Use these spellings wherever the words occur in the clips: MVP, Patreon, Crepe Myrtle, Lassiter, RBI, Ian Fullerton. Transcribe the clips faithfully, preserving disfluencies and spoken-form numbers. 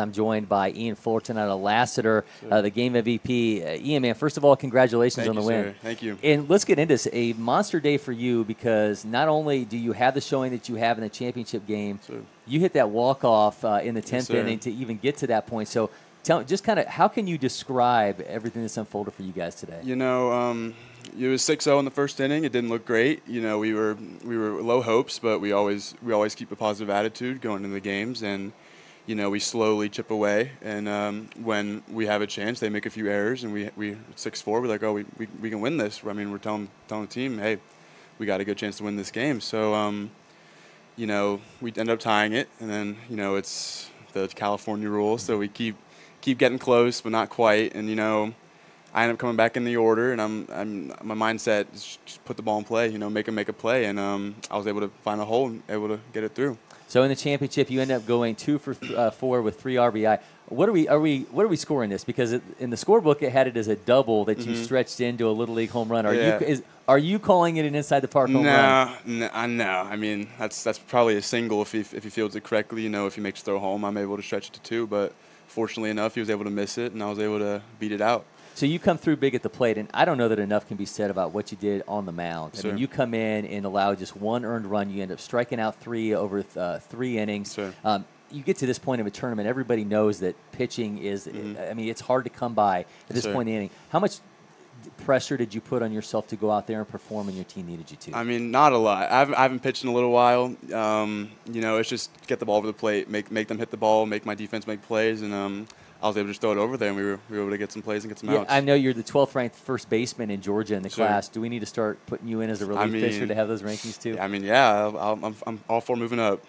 I'm joined by Ian Fullerton out of Lassiter, uh, the game M V P. Uh, Ian, man, first of all, congratulations on the win. Thank you, sir. Thank you. And let's get into this. A monster day for you because not only do you have the showing that you have in the championship game, sir, you hit that walk-off uh, in the tenth yes, inning to even get to that point. So tell just kind of how can you describe everything that's unfolded for you guys today? You know, um, it was six oh in the first inning. It didn't look great. You know, we were we were low hopes, but we always we always keep a positive attitude going into the games, and you know, we slowly chip away, and um, when we have a chance, they make a few errors, and we we six four. We're like, oh, we, we we can win this. I mean, we're telling telling the team, hey, we got a good chance to win this game. So, um, you know, we end up tying it, and then you know, it's the California rule, so we keep keep getting close, but not quite. And you know, I end up coming back in the order, and I'm I'm my mindset is just put the ball in play. You know, make them make a play, and um, I was able to find a hole and able to get it through. So in the championship, you end up going two for uh, four with three R B I. What are we? Are we? What are we scoring this? Because it, in the scorebook, it had it as a double that mm-hmm. you stretched into a little league home run. Are yeah. you? Is, are you calling it an inside the park home no, run? No, I no. I mean, that's that's probably a single if he if he fields it correctly. You know, if he makes throw home, I'm able to stretch it to two. But fortunately enough, he was able to miss it, and I was able to beat it out. So you come through big at the plate, and I don't know that enough can be said about what you did on the mound. Sure. I mean, you come in and allow just one earned run. You end up striking out three over th uh, three innings. Sure. Um, you get to this point of a tournament, everybody knows that pitching is, mm-hmm. I mean, it's hard to come by at this sure. point in the inning. How much pressure did you put on yourself to go out there and perform and your team needed you to? I mean, not a lot. I haven't, I haven't pitched in a little while. Um, you know, it's just get the ball over the plate, make make them hit the ball, make my defense make plays, and um, I was able to just throw it over there, and we were, we were able to get some plays and get some yeah, outs. I know you're the twelfth ranked first baseman in Georgia in the sure. class. Do we need to start putting you in as a relief I mean, pitcher to have those rankings too? I mean, yeah, I'm, I'm, I'm all for moving up.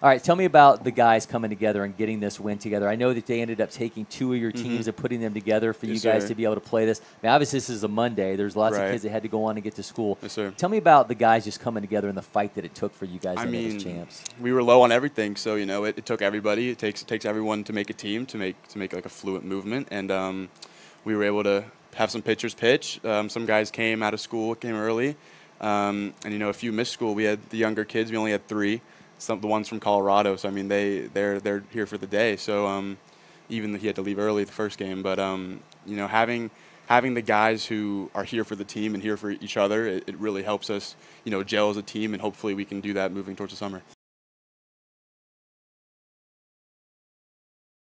All right, tell me about the guys coming together and getting this win together. I know that they ended up taking two of your teams mm-hmm. and putting them together for yes, you guys sir. to be able to play this. Now, obviously, this is a Monday. There's lots right. of kids that had to go on and get to school. Yes, sir. Tell me about the guys just coming together and the fight that it took for you guys I mean, as champs. We were low on everything, so you know it, it took everybody. It takes it takes everyone to make a team to make to make like a fluent movement, and um, we were able to have some pitchers pitch. Um, some guys came out of school, came early, um, and you know a few missed school. We had the younger kids. We only had three. Some the ones from Colorado, so I mean they they're they're here for the day. So um, even though he had to leave early the first game, but um, you know having having the guys who are here for the team and here for each other, it, it really helps us you know gel as a team, and hopefully we can do that moving towards the summer.